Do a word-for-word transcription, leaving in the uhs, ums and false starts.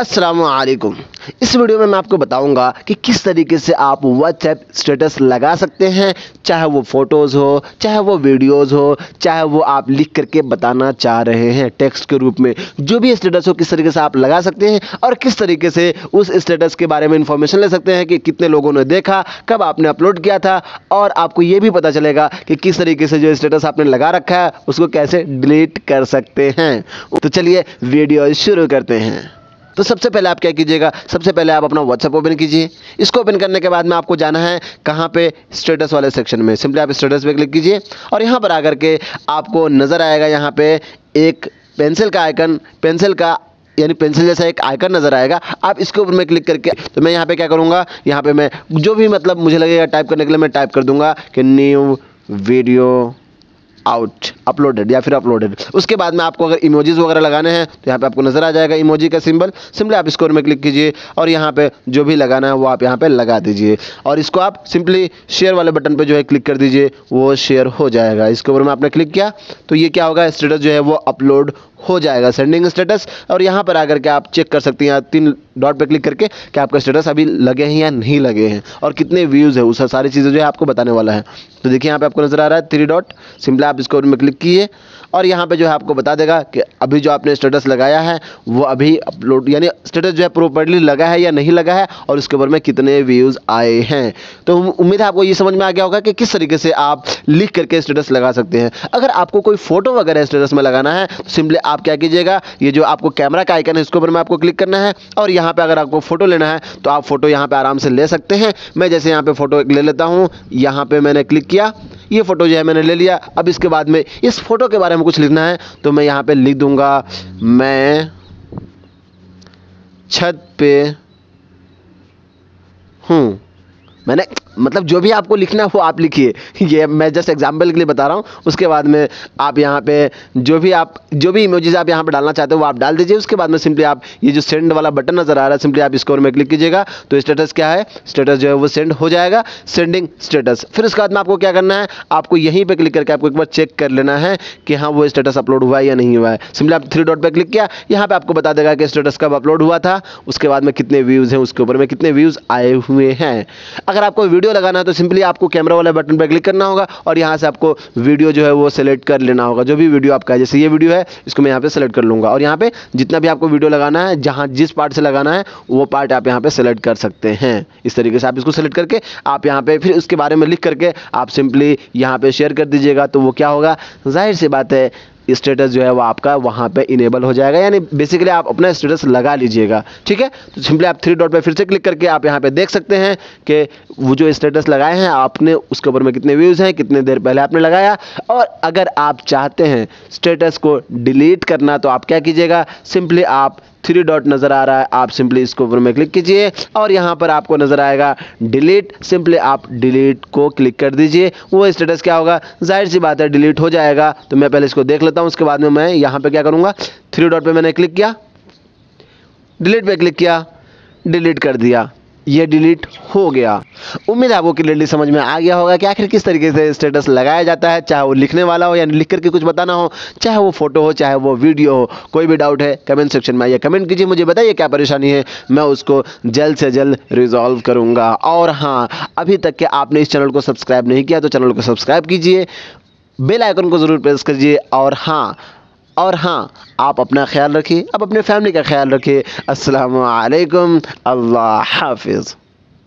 अस्सलामुअलैकुम। इस वीडियो में मैं आपको बताऊंगा कि किस तरीके से आप व्हाट्सएप स्टेटस लगा सकते हैं, चाहे वो फ़ोटोज़ हो, चाहे वो वीडियोस हो, चाहे वो आप लिख करके बताना चाह रहे हैं टेक्स्ट के रूप में, जो भी स्टेटस हो किस तरीके से आप लगा सकते हैं और किस तरीके से उस स्टेटस के बारे में इंफॉर्मेशन ले सकते हैं कि कितने लोगों ने देखा, कब आपने अपलोड किया था। और आपको ये भी पता चलेगा कि किस तरीके से जो स्टेटस आपने लगा रखा है उसको कैसे डिलीट कर सकते हैं। तो चलिए वीडियो शुरू करते हैं। तो सबसे पहले आप क्या कीजिएगा, सबसे पहले आप अपना व्हाट्सएप ओपन कीजिए। इसको ओपन करने के बाद में आपको जाना है कहाँ पे, स्टेटस वाले सेक्शन में। सिंपली आप स्टेटस पे क्लिक कीजिए और यहाँ पर आकर के आपको नज़र आएगा यहाँ पे एक पेंसिल का आइकन, पेंसिल का यानी पेंसिल जैसा एक आइकन नज़र आएगा। आप इसके ऊपर मैं क्लिक करके, तो मैं यहाँ पे क्या करूँगा, यहाँ पे मैं जो भी मतलब मुझे लगेगा टाइप करने के लिए मैं टाइप कर दूँगा कि न्यू वीडियो आउट अपलोडेड या फिर अपलोडेड। उसके बाद में आपको अगर इमोजीज़ वगैरह लगाने हैं तो यहाँ पे आपको नज़र आ जाएगा इमोजी का सिंबल। सिंपली आप स्कोर में क्लिक कीजिए और यहाँ पे जो भी लगाना है वो आप यहाँ पे लगा दीजिए और इसको आप सिंपली शेयर वाले बटन पे जो है क्लिक कर दीजिए, वो शेयर हो जाएगा। इसके ऊपर में आपने क्लिक किया तो ये क्या होगा, स्टेटस जो है वो अपलोड हो जाएगा, सेंडिंग स्टेटस। और यहाँ पर आकर के आप चेक कर सकती हैं तीन डॉट पे क्लिक करके कि आपका स्टेटस अभी लगे हैं या नहीं लगे हैं और कितने व्यूज़ है, उस सारी चीज़ें जो है आपको बताने वाला है। तो देखिए यहाँ पे आपको नज़र आ रहा है थ्री डॉट, सिंपली आप इसको में क्लिक किए और यहाँ पे जो है आपको बता देगा कि अभी जो आपने स्टेटस लगाया है वो अभी अपलोड यानी स्टेटस जो है प्रॉपर्ली लगा है या नहीं लगा है और उसके ऊपर में कितने व्यूज़ आए हैं। तो उम्मीद है आपको ये समझ में आ गया होगा कि किस तरीके से आप लिख करके स्टेटस लगा सकते हैं। अगर आपको कोई फोटो वगैरह स्टेटस में लगाना है तो सिंपली आप क्या कीजिएगा, ये जो आपको कैमरा का आइकन है इसके ऊपर में आपको क्लिक करना है और यहाँ पर अगर आपको फ़ोटो लेना है तो आप फ़ोटो यहाँ पर आराम से ले सकते हैं। मैं जैसे यहाँ पर फ़ोटो ले लेता हूँ, यहाँ पर मैंने क्लिक किया, ये फ़ोटो जो है मैंने ले लिया। अब इसके बाद में इस फ़ोटो के बारे में कुछ लिखना है तो मैं यहाँ पे लिख दूंगा, मैं छत पे हूँ। मैंने मतलब जो भी आपको लिखना है वो आप लिखिए, ये मैं जस्ट एग्जांपल के लिए बता रहा हूँ। उसके बाद में आप यहाँ पे जो भी आप जो भी इमोजीज आप यहाँ पे डालना चाहते हो वो आप डाल दीजिए। उसके बाद में सिंपली आप ये जो सेंड वाला बटन नज़र आ रहा है, सिंपली आप स्कोर में क्लिक कीजिएगा तो स्टेटस क्या है, स्टेटस जो है वो सेंड हो जाएगा, सेंडिंग स्टेटस। फिर उसके बाद में आपको क्या करना है, आपको यहीं पर क्लिक करके आपको एक बार चेक कर लेना है कि हाँ वो स्टेटस अपलोड हुआ है या नहीं हुआ है। सिंपली आप थ्री डॉट पर क्लिक किया, यहाँ पर आपको बता देगा कि स्टेटस कब अपलोड हुआ था, उसके बाद में कितने व्यूज़ हैं, उसके ऊपर में कितने व्यूज़ आए हुए हैं। अगर आपको वीडियो लगाना है तो सिंपली आपको कैमरा वाले बटन पर क्लिक करना होगा और यहाँ से आपको वीडियो जो है वो सेलेक्ट कर लेना होगा, जो भी वीडियो आपका है। जैसे ये वीडियो है इसको मैं यहाँ पे सेलेक्ट कर लूँगा और यहाँ पे जितना भी आपको वीडियो लगाना है, जहाँ जिस पार्ट से लगाना है वो पार्ट आप यहाँ पे सेलेक्ट कर सकते हैं। इस तरीके से आप इसको सेलेक्ट करके आप यहाँ पर फिर उसके बारे में लिख करके आप सिंपली यहाँ पर शेयर कर दीजिएगा तो वो क्या होगा, जाहिर सी बात है स्टेटस जो है वो आपका वहाँ पे इनेबल हो जाएगा, यानी बेसिकली आप अपना स्टेटस लगा लीजिएगा। ठीक है, तो सिंपली आप थ्री डॉट पे फिर से क्लिक करके आप यहाँ पे देख सकते हैं कि वो जो स्टेटस लगाए हैं आपने उसके ऊपर में कितने व्यूज़ हैं, कितने देर पहले आपने लगाया। और अगर आप चाहते हैं स्टेटस को डिलीट करना तो आप क्या कीजिएगा, सिंपली आप थ्री डॉट नज़र आ रहा है, आप सिंपली इसको ऊपर में क्लिक कीजिए और यहाँ पर आपको नज़र आएगा डिलीट। सिंपली आप डिलीट को क्लिक कर दीजिए, वो स्टेटस क्या होगा, जाहिर सी बात है डिलीट हो जाएगा। तो मैं पहले इसको देख लेता हूँ, उसके बाद में मैं यहाँ पे क्या करूँगा, थ्री डॉट पे मैंने क्लिक किया, डिलीट पे क्लिक किया, डिलीट कर दिया, ये डिलीट हो गया। उम्मीद है आपको क्लियरली समझ में आ गया होगा कि आखिर किस तरीके से स्टेटस लगाया जाता है, चाहे वो लिखने वाला हो यानी लिख करके कुछ बताना हो, चाहे वो फोटो हो, चाहे वो वीडियो हो। कोई भी डाउट है कमेंट सेक्शन में आइए, कमेंट कीजिए, मुझे बताइए क्या परेशानी है, मैं उसको जल्द से जल्द रिजॉल्व करूँगा। और हाँ, अभी तक के आपने इस चैनल को सब्सक्राइब नहीं किया तो चैनल को सब्सक्राइब कीजिए, बेल आइकन को ज़रूर प्रेस कीजिए। और हाँ और हाँ आप अपना ख्याल रखिए, आप अपने फैमिली का ख्याल रखिए। अस्सलामु अलैकुम, अल्लाह हाफिज़।